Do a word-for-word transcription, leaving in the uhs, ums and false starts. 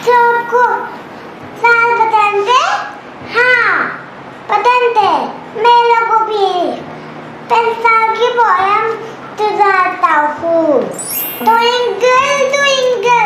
बच्चों को साल पतंगे, हाँ पतंगे, मैं लोगों भी पैसा की पोयम तुझे आता हूँ। Twinkle, twinkle.